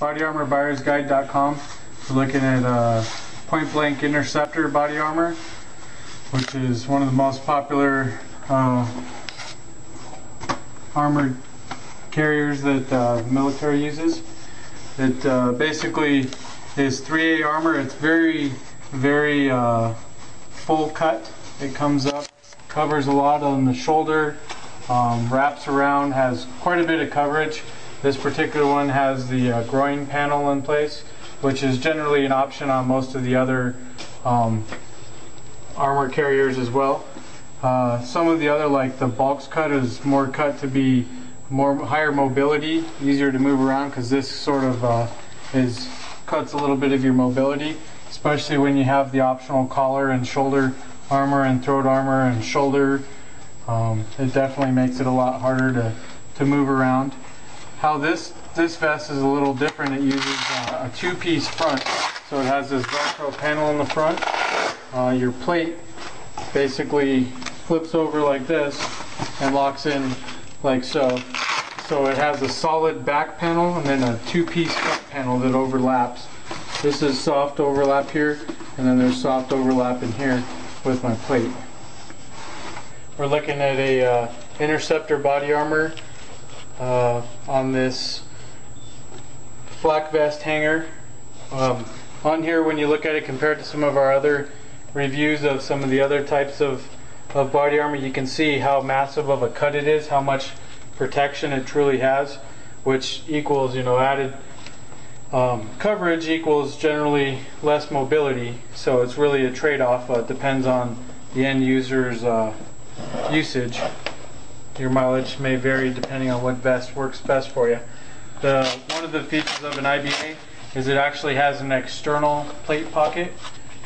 Bodyarmorbuyersguide.com. We're looking at point blank interceptor body armor, which is one of the most popular armored carriers that the military uses. It basically is 3A armor. It's very, very full cut. It comes up, covers a lot on the shoulder, wraps around, has quite a bit of coverage. This particular one has the groin panel in place, which is generally an option on most of the other armor carriers as well. Some of the other, like the bulk's cut, is more cut to be more higher mobility, easier to move around, because this sort of cuts a little bit of your mobility, especially when you have the optional collar and shoulder armor and throat armor and shoulder. It definitely makes it a lot harder to move around. How this vest is a little different. It uses a two-piece front, so it has this Velcro panel in the front. Your plate basically flips over like this and locks in like so. So it has a solid back panel and then a two-piece front panel that overlaps. This is soft overlap here, and then there's soft overlap in here with my plate. We're looking at a interceptor body armor. On this flak vest hanger. On here, when you look at it compared to some of our other reviews of some of the other types of body armor, you can see how massive of a cut it is, how much protection it truly has, which equals, you know, added coverage equals generally less mobility. So it's really a trade-off. It depends on the end user's usage. Your mileage may vary depending on what vest works best for you. One of the features of an IBA is it actually has an external plate pocket.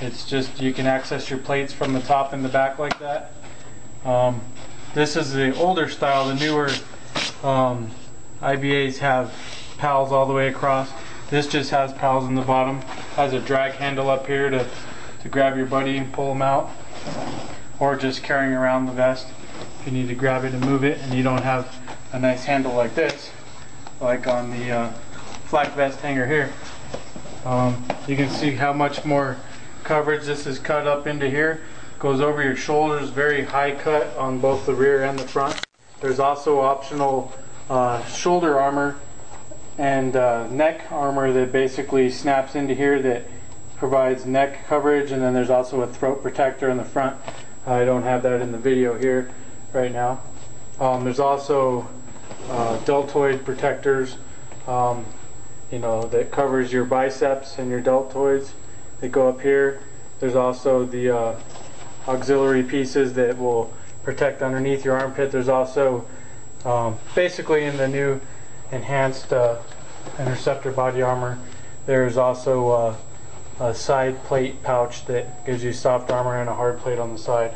It's just, you can access your plates from the top and the back like that. This is the older style. The newer IBAs have PALs all the way across. This just has PALs in the bottom. Has a drag handle up here to grab your buddy and pull them out, or just carrying around the vest. You need to grab it and move it, and you don't have a nice handle like this, like on the flak vest hanger here. You can see how much more coverage this is cut up into here. Goes over your shoulders, very high cut on both the rear and the front. There's also optional shoulder armor and neck armor that basically snaps into here that provides neck coverage, and then there's also a throat protector in the front. I don't have that in the video here right now. There's also deltoid protectors, you know, that covers your biceps and your deltoids that go up here. There's also the auxiliary pieces that will protect underneath your armpit. There's also basically in the new enhanced interceptor body armor, there's also a side plate pouch that gives you soft armor and a hard plate on the side.